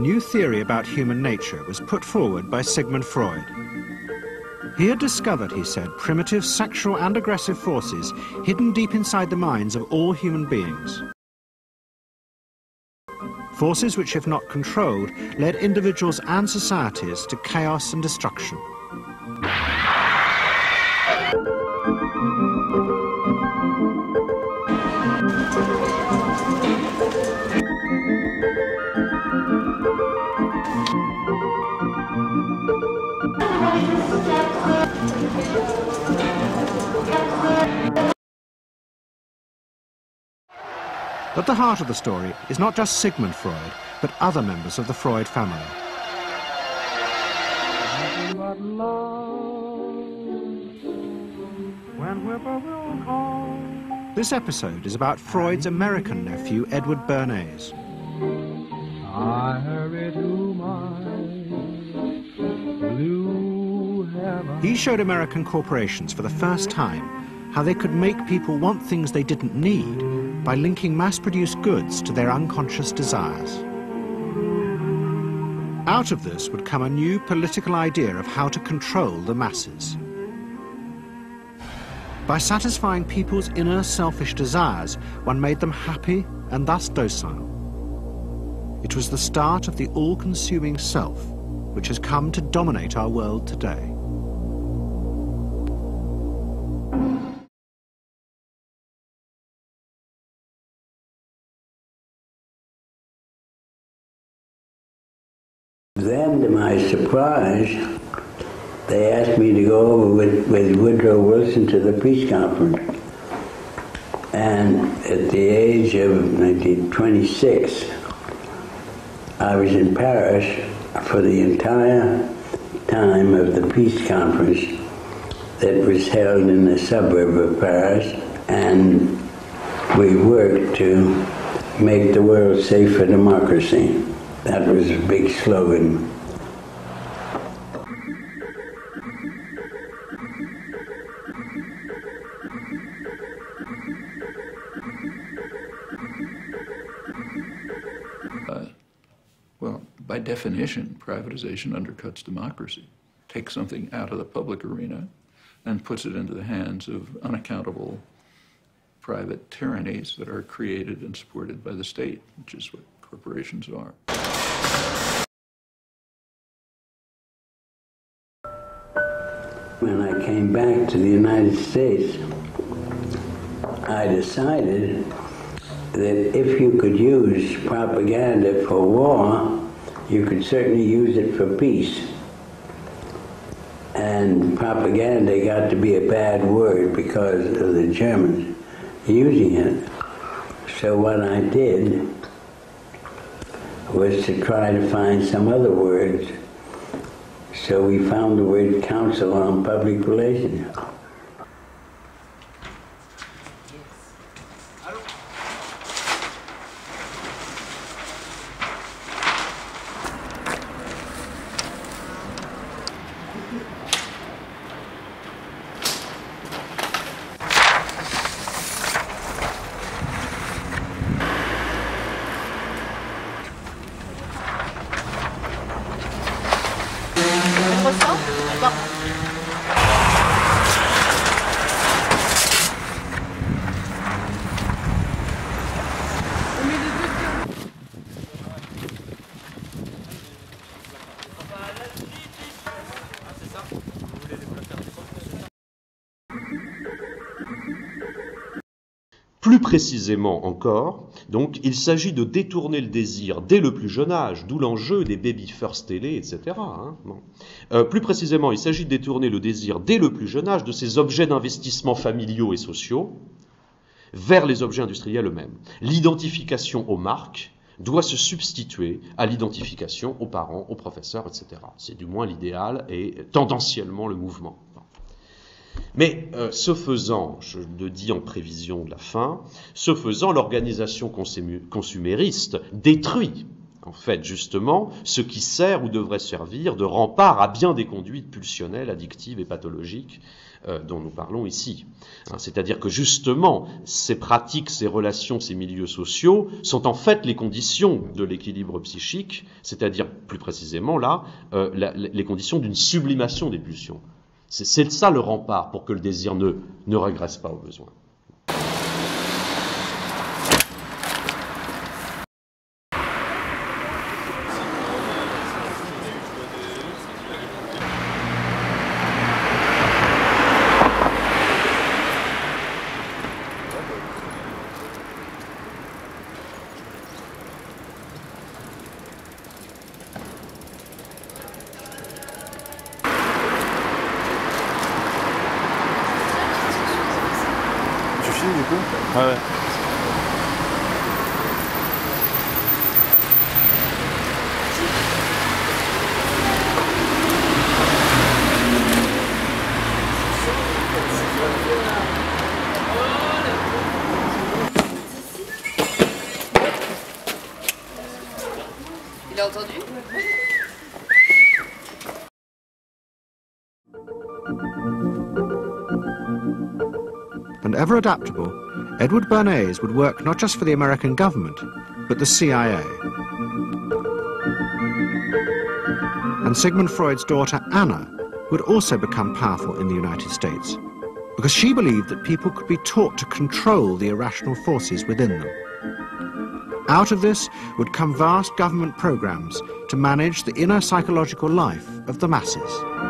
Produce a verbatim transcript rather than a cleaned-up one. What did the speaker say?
new theory about human nature was put forward by Sigmund Freud. He had discovered, he said, primitive sexual and aggressive forces hidden deep inside the minds of all human beings. Forces which, if not controlled, led individuals and societies to chaos and destruction. At the heart of the story is not just Sigmund Freud, but other members of the Freud family. Nothing but love, when whippoorwill calls. This episode is about Freud's American nephew, Edward Bernays. I hurry to my blue heaven. He showed American corporations for the first time how they could make people want things they didn't need by linking mass-produced goods to their unconscious desires. Out of this would come a new political idea of how to control the masses. By satisfying people's inner selfish desires, one made them happy and thus docile. It was the start of the all-consuming self, which has come to dominate our world today. Then, to my surprise, they asked me to go over with, with Woodrow Wilson to the peace conference. And at the age of nineteen twenty-six, I was in Paris for the entire time of the peace conference that was held in the suburb of Paris. And we worked to make the world safe for democracy. That was a big slogan. Uh, well, by definition, privatization undercuts democracy. Takes something out of the public arena and puts it into the hands of unaccountable private tyrannies that are created and supported by the state, which is what corporations are. When I came back to the United States, I decided that if you could use propaganda for war, you could certainly use it for peace. And propaganda got to be a bad word because of the Germans using it. So what I did was to try to find some other words. So we found the word Council on Public Relations. Plus précisément encore, donc, il s'agit de détourner le désir dès le plus jeune âge, d'où l'enjeu des baby first télé, et cetera. Hein, bon. euh, plus précisément, il s'agit de détourner le désir dès le plus jeune âge de ces objets d'investissement familiaux et sociaux vers les objets industriels eux-mêmes. L'identification aux marques doit se substituer à l'identification aux parents, aux professeurs, et cetera. C'est du moins l'idéal et tendanciellement le mouvement. Mais euh, ce faisant, je le dis en prévision de la fin, ce faisant, l'organisation consumériste détruit qu'en fait, justement, ce qui sert ou devrait servir de rempart à bien des conduites pulsionnelles, addictives et pathologiques euh, dont nous parlons ici. Hein, c'est-à-dire que, justement, ces pratiques, ces relations, ces milieux sociaux sont en fait les conditions de l'équilibre psychique, c'est-à-dire, plus précisément, là, euh, la, les conditions d'une sublimation des pulsions. C'est ça le rempart pour que le désir ne, ne régresse pas aux besoins. And ever adaptable, Edward Bernays would work not just for the American government, but the C I A. And Sigmund Freud's daughter Anna would also become powerful in the United States, because she believed that people could be taught to control the irrational forces within them. Out of this would come vast government programs to manage the inner psychological life of the masses.